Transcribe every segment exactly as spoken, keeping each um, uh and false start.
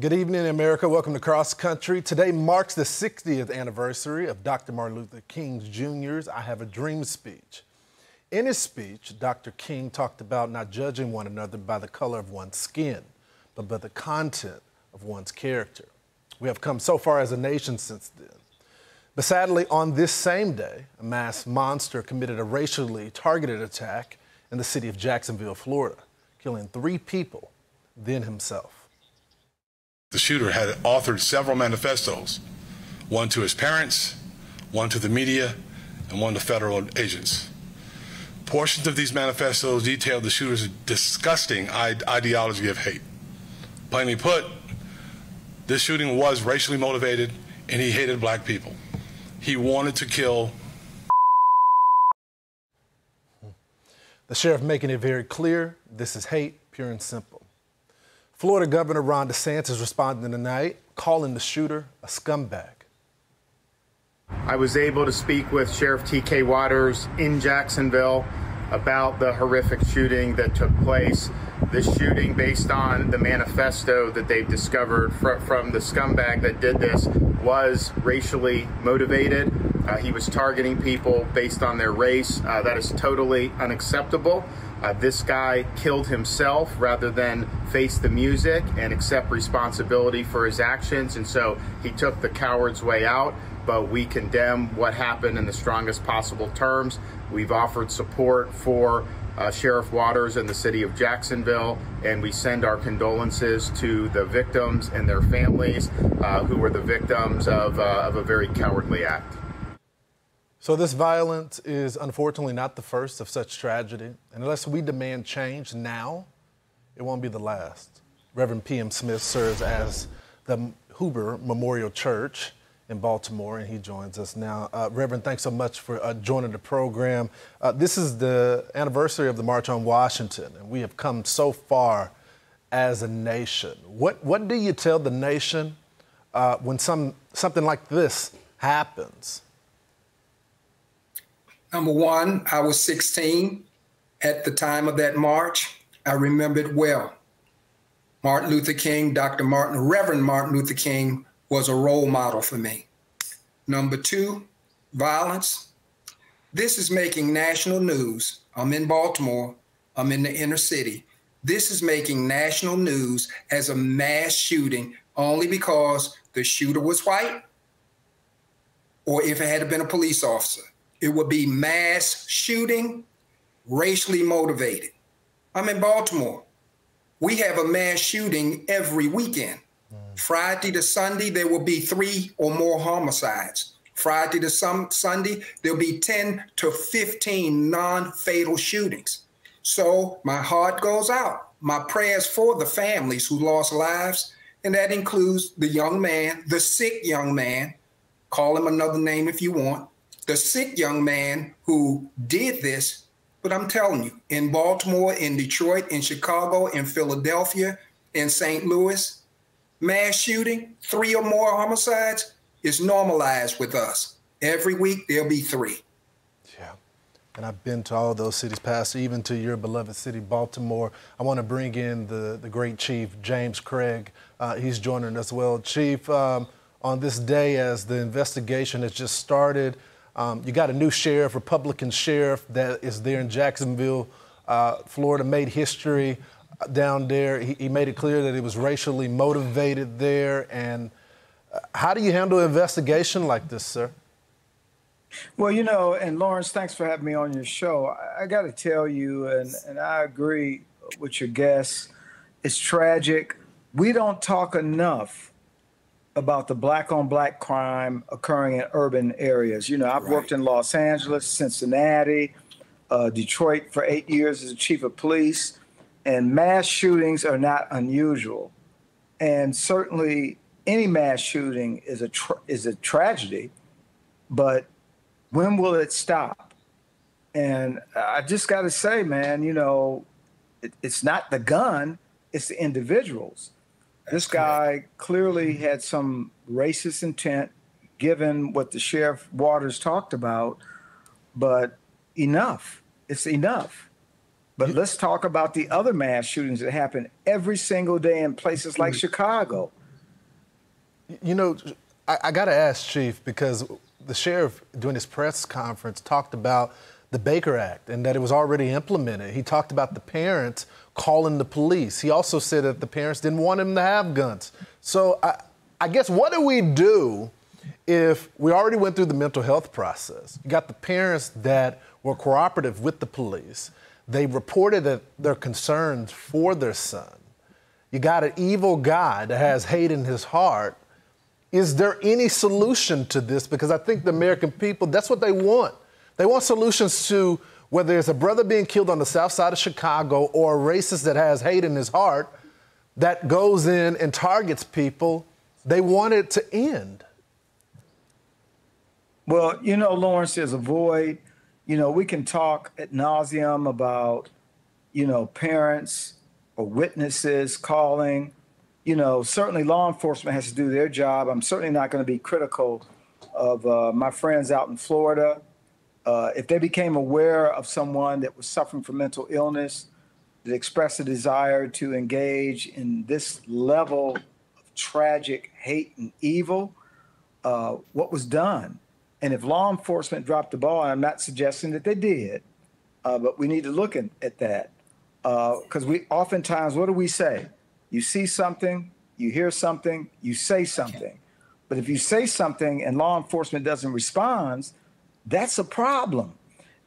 Good evening, America. Welcome to Cross Country. Today marks the sixtieth anniversary of Doctor Martin Luther King Junior's I Have a Dream speech. In his speech, Doctor King talked about not judging one another by the color of one's skin, but by the content of one's character. We have come so far as a nation since then. But sadly, on this same day, a masked monster committed a racially targeted attack in the city of Jacksonville, Florida, killing three people, then himself. The shooter had authored several manifestos, one to his parents, one to the media, and one to federal agents. Portions of these manifestos detailed the shooter's disgusting ideology of hate. Plainly put, this shooting was racially motivated, and he hated black people. He wanted to kill. The sheriff making it very clear, this is hate, pure and simple. Florida Governor Ron DeSantis responded tonight, calling the shooter a scumbag. I was able to speak with Sheriff T K Waters in Jacksonville about the horrific shooting that took place. The shooting, based on the manifesto that they've discovered fr from the scumbag that did this, was racially motivated. Uh, he was targeting people based on their race. Uh, that is totally unacceptable. Uh, this guy killed himself rather than face the music and accept responsibility for his actions, and so he took the coward's way out. But we condemn what happened in the strongest possible terms. We've offered support for uh, Sheriff Waters and the city of Jacksonville, and we send our condolences to the victims and their families uh, who were the victims of, uh, of a very cowardly act. So this violence is unfortunately not the first of such tragedy, and unless we demand change now, it won't be the last. Reverend P M Smith serves as the Huber Memorial Church in Baltimore, and he joins us now. Uh, Reverend, thanks so much for uh, joining the program. Uh, this is the anniversary of the March on Washington, and we have come so far as a nation. What, what do you tell the nation uh, when some, something like this happens? Number one, I was sixteen at the time of that march. I remember it well. Martin Luther King, Doctor Martin, Reverend Martin Luther King was a role model for me. Number two, violence. This is making national news. I'm in Baltimore. I'm in the inner city. This is making national news as a mass shooting only because the shooter was white, or if it had been a police officer. It would be mass shooting, racially motivated. I'm in Baltimore. We have a mass shooting every weekend. Mm. Friday to Sunday, there will be three or more homicides. Friday to some Sunday, there'll be ten to fifteen non-fatal shootings. So my heart goes out. My prayers for the families who lost lives, and that includes the young man, the sick young man, call him another name if you want, the sick young man who did this. But I'm telling you, in Baltimore, in Detroit, in Chicago, in Philadelphia, in Saint Louis, mass shooting, three or more homicides is normalized with us. Every week, there'll be three. Yeah, and I've been to all those cities, Pastor, even to your beloved city, Baltimore. I want to bring in the, the great Chief, James Craig. Uh, he's joining us as well. Chief, um, on this day, as the investigation has just started, Um, you got a new sheriff, Republican sheriff, that is there in Jacksonville, uh, Florida, made history down there. He, he made it clear that it was racially motivated there. And uh, how do you handle an investigation like this, sir? Well, you know, and Lawrence, thanks for having me on your show. I, I got to tell you, and, and I agree with your guests, it's tragic. We don't talk enough about the black-on-black crime occurring in urban areas. You know, I've right. worked in Los Angeles, Cincinnati, uh, Detroit for eight years as a chief of police, and mass shootings are not unusual. And certainly any mass shooting is a, tra is a tragedy, but when will it stop? And I just gotta say, man, you know, it, it's not the gun, it's the individuals. This guy clearly had some racist intent, given what the Sheriff Waters talked about, but enough. It's enough. But let's talk about the other mass shootings that happen every single day in places like Chicago. You know, I, I got to ask, Chief, because the sheriff during his press conference talked about the Baker Act and that it was already implemented. He talked about the parents calling the police. He also said that the parents didn't want him to have guns. So I, I guess what do we do if we already went through the mental health process? You got the parents that were cooperative with the police. They reported that they're concerned for their son. You got an evil guy that has hate in his heart. Is there any solution to this? Because I think the American people, that's what they want. They want solutions to whether it's a brother being killed on the south side of Chicago or a racist that has hate in his heart that goes in and targets people. They want it to end. Well, you know, Lawrence, there's a void. You know, we can talk ad nauseum about, you know, parents or witnesses calling. You know, certainly law enforcement has to do their job. I'm certainly not going to be critical of uh, my friends out in Florida. Uh, if they became aware of someone that was suffering from mental illness, that expressed a desire to engage in this level of tragic hate and evil, uh, what was done? And if law enforcement dropped the ball, and I'm not suggesting that they did, uh, but we need to look in, at that. Because uh, we oftentimes, what do we say? You see something, you hear something, you say something. But if you say something and law enforcement doesn't respond, that's a problem.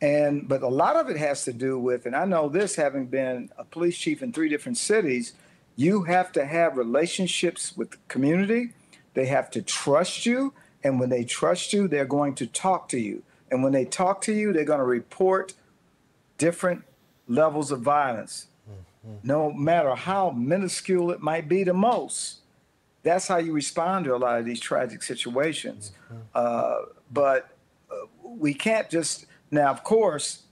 And but a lot of it has to do with, and I know this, having been a police chief in three different cities, you have to have relationships with the community. They have to trust you. And when they trust you, they're going to talk to you. And when they talk to you, they're going to report different levels of violence, mm-hmm. no matter how minuscule it might be to most. That's how you respond to a lot of these tragic situations. Mm-hmm. uh, but uh, we can't just, now, of course,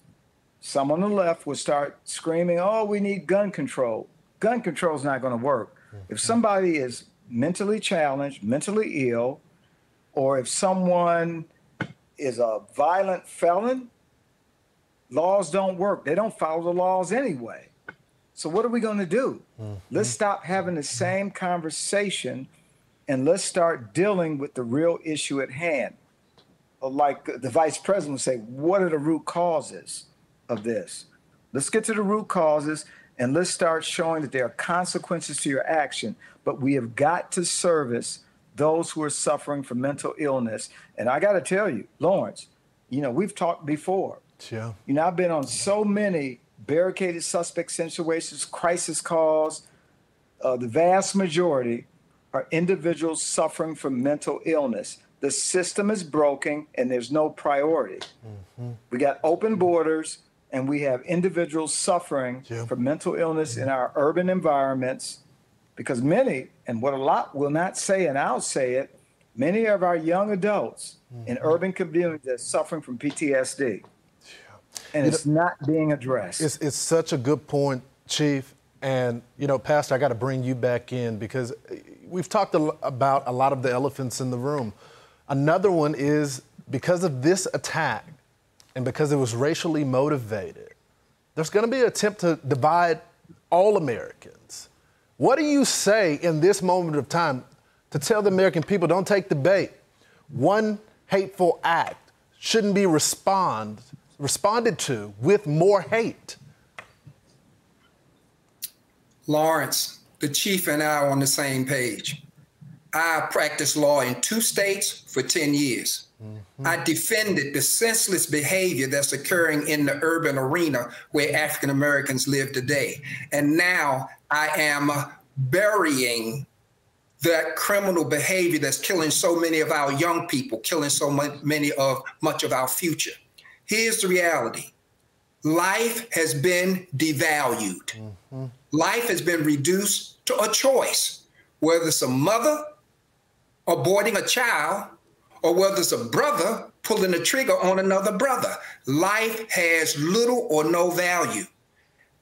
some on the left will start screaming, oh, we need gun control. Gun control is not going to work. Mm-hmm. If somebody is mentally challenged, mentally ill, or if someone is a violent felon, laws don't work. They don't follow the laws anyway. So what are we going to do? Mm-hmm. Let's stop having the same conversation and let's start dealing with the real issue at hand. Like the vice president would say, what are the root causes of this? Let's get to the root causes and let's start showing that there are consequences to your action. But we have got to service those who are suffering from mental illness. And I got to tell you, Lawrence, you know, we've talked before. Yeah. You know, I've been on so many barricaded suspect situations, crisis calls. Uh, the vast majority are individuals suffering from mental illness. The system is broken and there's no priority. Mm-hmm. We got open borders and we have individuals suffering yeah. from mental illness yeah. in our urban environments. Because many, and what a lot will not say, and I'll say it, many of our young adults mm-hmm. in urban communities are suffering from P T S D. Yeah. And it's, it's not being addressed. It's, it's such a good point, Chief. And, you know, Pastor, I got to bring you back in because we've talked a about a lot of the elephants in the room. Another one is because of this attack and because it was racially motivated, there's going to be an attempt to divide all Americans. What do you say in this moment of time to tell the American people, don't take the bait? One hateful act shouldn't be respond, responded to with more hate. Lawrence, the chief and I are on the same page. I practiced law in two states for ten years. Mm-hmm. I defended the senseless behavior that's occurring in the urban arena where African Americans live today. And now I am burying that criminal behavior that's killing so many of our young people, killing so many of much of our future. Here's the reality. Life has been devalued. Mm-hmm. Life has been reduced to a choice, whether it's a mother aborting a child or whether it's a brother pulling the trigger on another brother. Life has little or no value.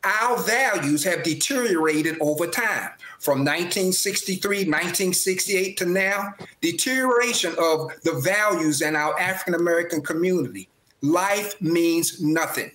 Our values have deteriorated over time. From nineteen sixty-three, nineteen sixty-eight to now, deterioration of the values in our African-American community. Life means nothing.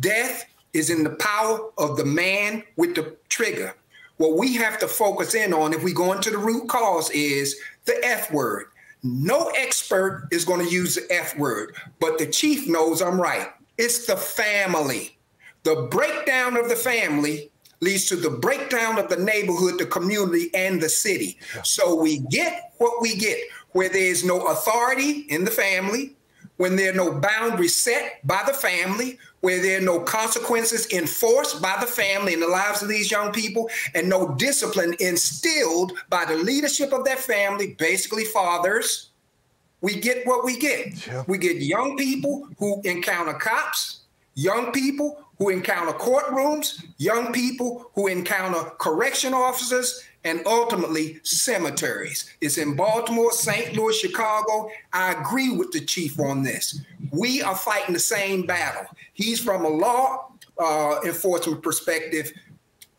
Death is in the power of the man with the trigger. What we have to focus in on if we go into the root cause is the F word. No expert is going to use the F word, but the chief knows I'm right. It's the family. The breakdown of the family leads to the breakdown of the neighborhood, the community, and the city. So we get what we get, where there is no authority in the family, when there are no boundaries set by the family, where there are no consequences enforced by the family in the lives of these young people, and no discipline instilled by the leadership of that family, basically fathers, we get what we get. Yeah. We get young people who encounter cops, young people who encounter courtrooms, young people who encounter correction officers, and ultimately cemeteries. It's in Baltimore, Saint Louis, Chicago. I agree with the chief on this. We are fighting the same battle. He's from a law uh, enforcement perspective.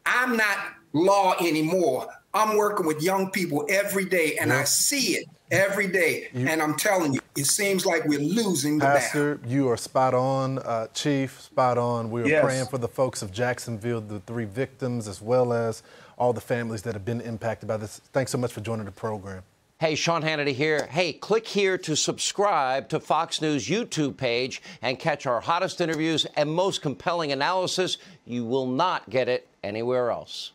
I'm not law anymore. I'm working with young people every day, and yeah. I see it every day. You, and I'm telling you, it seems like we're losing the Pastor, battle. You are spot on, uh, Chief, spot on. We are yes. praying for the folks of Jacksonville, the three victims, as well as all the families that have been impacted by this. Thanks so much for joining the program. Hey, Sean Hannity here. Hey, click here to subscribe to Fox News YouTube page and catch our hottest interviews and most compelling analysis. You will not get it anywhere else.